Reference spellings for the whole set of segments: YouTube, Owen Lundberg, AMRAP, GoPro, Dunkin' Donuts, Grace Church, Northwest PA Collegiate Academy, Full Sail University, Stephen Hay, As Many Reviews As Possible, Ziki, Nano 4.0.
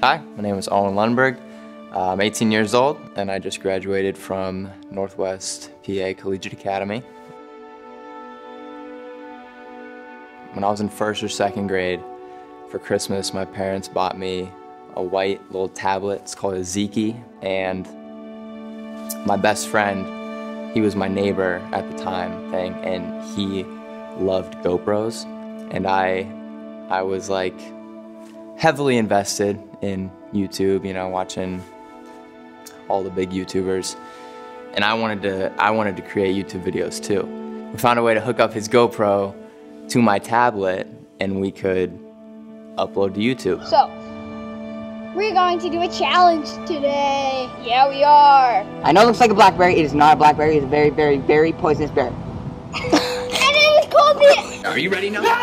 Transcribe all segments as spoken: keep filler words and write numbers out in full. Hi, my name is Owen Lundberg. I'm eighteen years old and I just graduated from Northwest P A Collegiate Academy. When I was in first or second grade, for Christmas my parents bought me a white little tablet. It's called a Ziki, and my best friend, he was my neighbor at the time, thing, and he loved GoPros, and I, I was like heavily invested in YouTube, you know, watching all the big YouTubers, and I wanted to I wanted to create YouTube videos too. We found a way to hook up his GoPro to my tablet and we could upload to YouTube. So, we're going to do a challenge today. Yeah, we are. I know it looks like a blackberry. It is not a blackberry. It's a very, very, very poisonous berry. And it was called the... Are you ready now? No!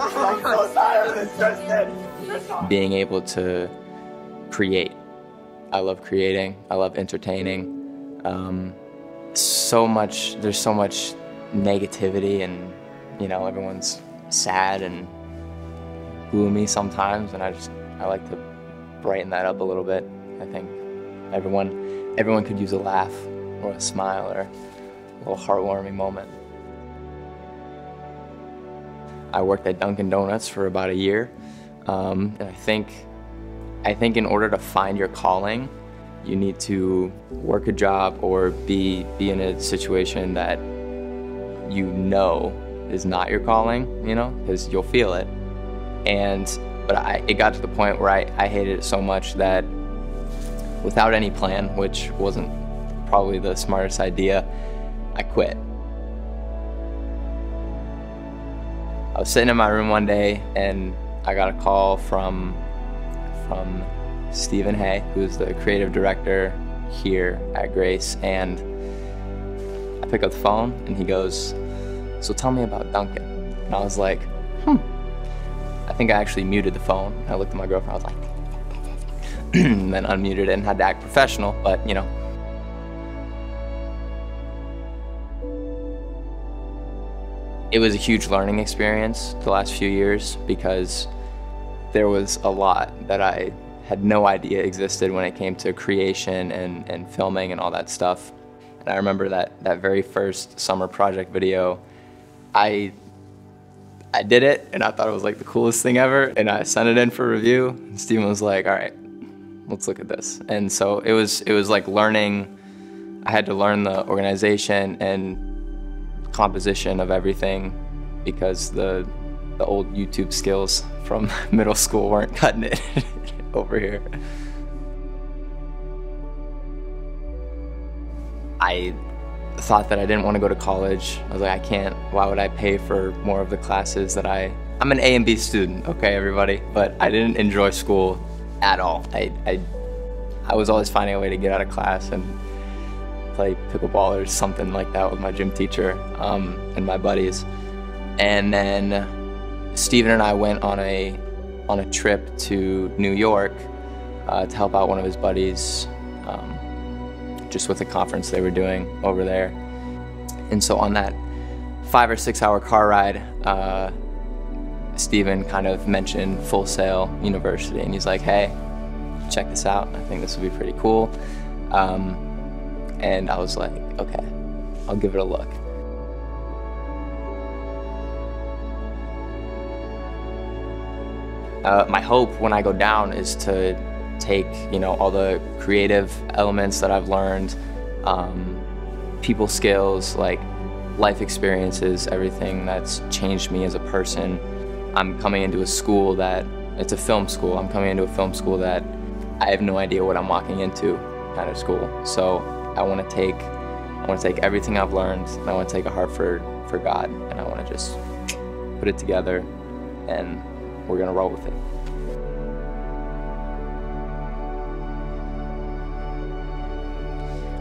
I'm so tired of this, Tristan. Being able to create. I love creating, I love entertaining. Um, so much, there's so much negativity and, you know, everyone's sad and gloomy sometimes, and I just, I like to brighten that up a little bit. I think everyone, everyone could use a laugh or a smile or a little heartwarming moment. I worked at Dunkin' Donuts for about a year. Um, and I think, I think in order to find your calling, you need to work a job or be, be in a situation that you know is not your calling, you know, because you'll feel it. And, but I, it got to the point where I, I hated it so much that without any plan, which wasn't probably the smartest idea, I quit. I was sitting in my room one day and I got a call from, from Stephen Hay, who's the creative director here at Grace, and I pick up the phone and he goes, "So tell me about Dunkin'." And I was like, hmm. I think I actually muted the phone. I looked at my girlfriend, I was like, and then unmuted it and had to act professional, but you know. It was a huge learning experience the last few years because there was a lot that I had no idea existed when it came to creation and, and filming and all that stuff. And I remember that, that very first summer project video, I, I did it and I thought it was like the coolest thing ever, and I sent it in for review and Steven was like, "All right, let's look at this." And so it was, it was like learning. I had to learn the organization and composition of everything because the, the old YouTube skills from middle school weren't cutting it over here. I thought that I didn't want to go to college. I was like, I can't, why would I pay for more of the classes that I, I'm an A and B student, okay everybody, but I didn't enjoy school at all. I, I, I was always finding a way to get out of class and play pickleball or something like that with my gym teacher um, and my buddies. And then Steven and I went on a on a trip to New York uh, to help out one of his buddies um, just with a conference they were doing over there. And so on that five or six hour car ride, uh, Steven kind of mentioned Full Sail University and he's like, "Hey, check this out. I think this would be pretty cool." Um, And I was like, okay, I'll give it a look. Uh, my hope when I go down is to take, you know, all the creative elements that I've learned, um, people skills, like life experiences, everything that's changed me as a person. I'm coming into a school that, it's a film school. I'm coming into a film school that I have no idea what I'm walking into kind of school. So I want to take, I want to take everything I've learned, and I want to take a heart for, for God, and I want to just put it together, and we're gonna roll with it.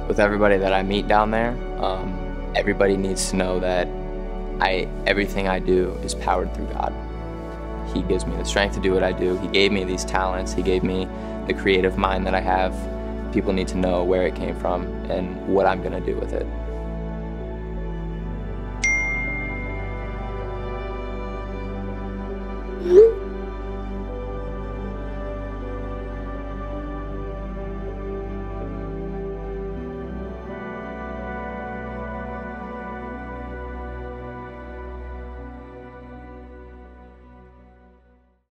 With everybody that I meet down there, um, everybody needs to know that I, everything I do is powered through God. He gives me the strength to do what I do. He gave me these talents. He gave me the creative mind that I have. People need to know where it came from and what I'm going to do with it. Mm-hmm.